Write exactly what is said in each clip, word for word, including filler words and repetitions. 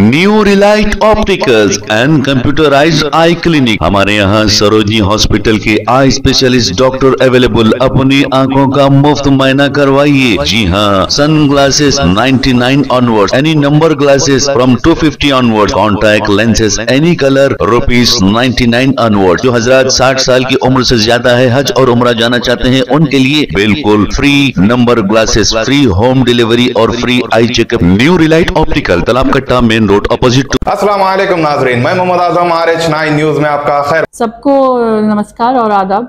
New Relight opticals and computerised eye clinic. हमारे यहाँ Sarojini hospital के आई स्पेशलिस्ट डॉक्टर अवेलेबल। अपनी आंखों का मुफ्त मायना करवाइए। जी हाँ, सन ग्लासेस निन्यानवे onward, any number glasses from दो सौ पचास onward, contact lenses any colour rupees निन्यानवे ऑनवर्ड। जो हजरात साठ साल की उम्र से ज्यादा है, हज और उम्रा जाना चाहते हैं, उनके लिए बिल्कुल free number glasses, free home delivery और free eye checkup. New Relight optical, Talab Katta main road opposite. अस्सलाम वालेकुम नाज़रीन, मैं Mohammad Azam, R H nine news में आपका खैर। सबको नमस्कार और आदाब।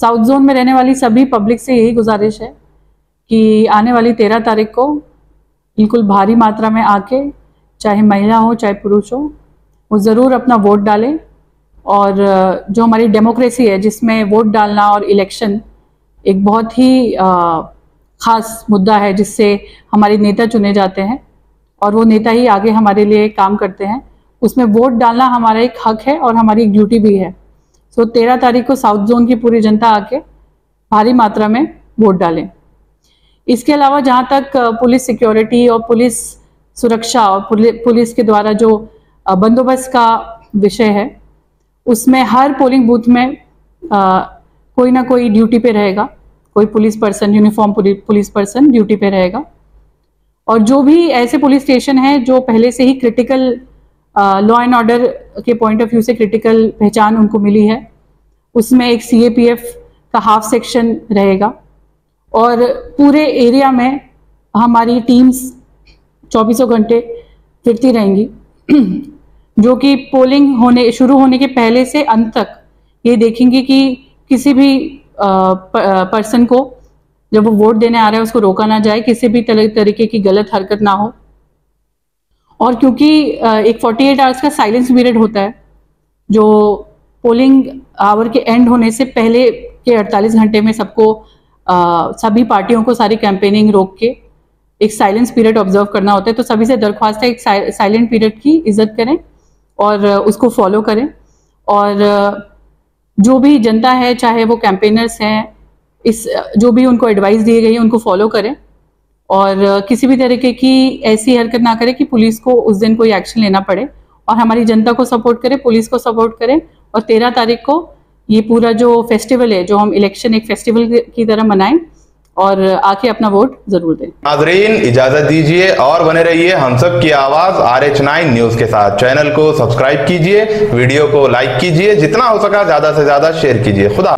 साउथ जोन में रहने वाली सभी पब्लिक से यही गुजारिश है कि आने वाली तेरह तारीख को बिल्कुल भारी मात्रा में आके, चाहे महिला हो चाहे पुरुष हो, वो ज़रूर अपना वोट डालें। और जो हमारी डेमोक्रेसी है, जिसमें वोट डालना और इलेक्शन एक बहुत ही ख़ास मुद्दा है, जिससे हमारे नेता चुने जाते हैं और वो नेता ही आगे हमारे लिए काम करते हैं, उसमें वोट डालना हमारा एक हक है और हमारी एक ड्यूटी भी है। सो तेरह तारीख को साउथ जोन की पूरी जनता आके भारी मात्रा में वोट डालें। इसके अलावा जहाँ तक पुलिस सिक्योरिटी और पुलिस सुरक्षा और पुलिस के द्वारा जो बंदोबस्त का विषय है, उसमें हर पोलिंग बूथ में आ, कोई ना कोई ड्यूटी पे रहेगा, कोई police person, uniform police person duty पे रहेगा। और जो भी ऐसे पुलिस स्टेशन हैं जो पहले से ही क्रिटिकल लॉ एंड ऑर्डर के पॉइंट ऑफ व्यू से क्रिटिकल पहचान उनको मिली है, उसमें एक सी ए पी एफ का हाफ सेक्शन रहेगा। और पूरे एरिया में हमारी टीम्स चौबीसों घंटे फिरती रहेंगी, जो कि पोलिंग होने शुरू होने के पहले से अंत तक ये देखेंगे कि किसी भी पर्सन को जब वो वोट देने आ रहा है उसको रोका ना जाए, किसी भी तरीके की गलत हरकत ना हो। और क्योंकि एक अड़तालीस आवर्स का साइलेंस पीरियड होता है, जो पोलिंग आवर के एंड होने से पहले के अड़तालीस घंटे में सबको आ, सभी पार्टियों को सारी कैंपेनिंग रोक के एक साइलेंस पीरियड ऑब्जर्व करना होता है। तो सभी से दरख्वास्त है, एक साइलेंट पीरियड की इज्जत करें और उसको फॉलो करें। और जो भी जनता है, चाहे वो कैंपेनर्स हैं, इस जो भी उनको एडवाइस दी गई है उनको फॉलो करें और किसी भी तरीके की ऐसी हरकत ना करें कि पुलिस को उस दिन कोई एक्शन लेना पड़े। और हमारी जनता को सपोर्ट करें, पुलिस को सपोर्ट करें। और तेरह तारीख को ये पूरा जो फेस्टिवल है, जो हम इलेक्शन एक फेस्टिवल की तरह मनाएं और आके अपना वोट जरूर दें। नाज़रीन इजाजत दीजिए और बने रहिए हम सब की आवाज आर एच नाइन न्यूज़ के साथ। चैनल को सब्सक्राइब कीजिए, वीडियो को लाइक कीजिए, जितना हो सका ज्यादा से ज्यादा शेयर कीजिए। खुदा